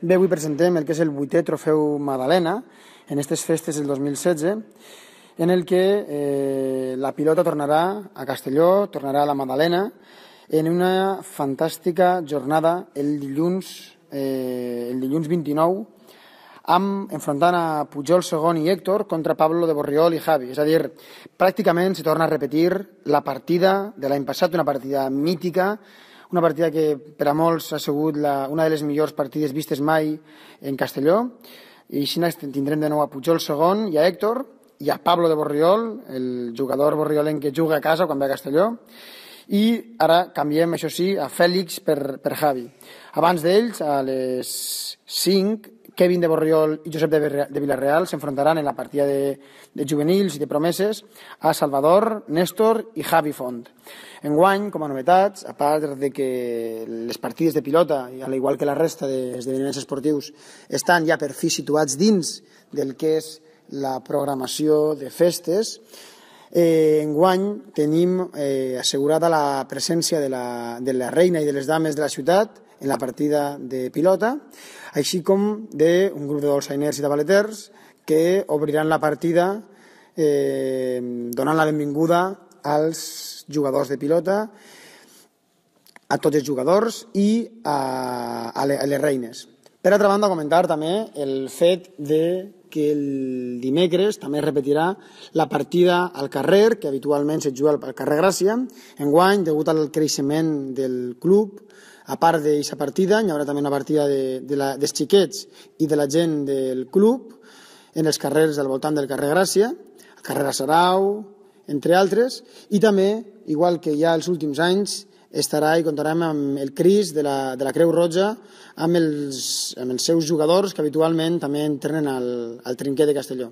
Bé, avui presentem el que és el 8è Trofeu Madalena, en aquestes festes del 2016, en el que la pilota tornarà a Castelló, tornarà a la Madalena, en una fantàstica jornada el dilluns 29, enfrontant a Pujol, Sogón i Héctor contra Pablo de Borriol i Javi. És a dir, pràcticament se torna a repetir la partida de l'any passat, una partida mítica, una partida que per a molts ha sigut una de les millors partides vistes mai en Castelló. I així tindrem de nou a Pujol, Sogón i a Héctor i a Pablo de Borriol, el jugador borriolenc que juga a casa quan ve a Castelló. I ara canviem, això sí, a Fèlix per Javi. Abans d'ells, a les 5, Kevin de Borriol i Josep de Villarreal s'enfrontaran en la partida de juvenils i de promeses a Salvador, Néstor i Javi Font. Enguany, com a novetats, a part de que les partides de pilota, al igual que la resta d'esdeveniments esportius, estan ja per fi situats dins del que és la programació de festes, enguany tenim assegurada la presència de la reina i de les dames de la ciutat en la partida de pilota, així com d'un grup de dolçainers i de baleters que obriran la partida donant la benvinguda als jugadors de pilota, a tots els jugadors i a les reines. Per altra banda, comentar també el fet que el dimecres també es repetirà la partida al carrer, que habitualment es juga al carrer Gràcia. Enguany, degut al creixement del club, a part d'aquesta partida, hi haurà també una partida dels xiquets i de la gent del club en els carrers al voltant del carrer Gràcia, el carrer Sarau, entre altres, i també, igual que ja els últims anys, estarà i comptarem amb el CRIS de la Creu Roja, amb els seus jugadors que habitualment també entrenen al trinquet de Castelló.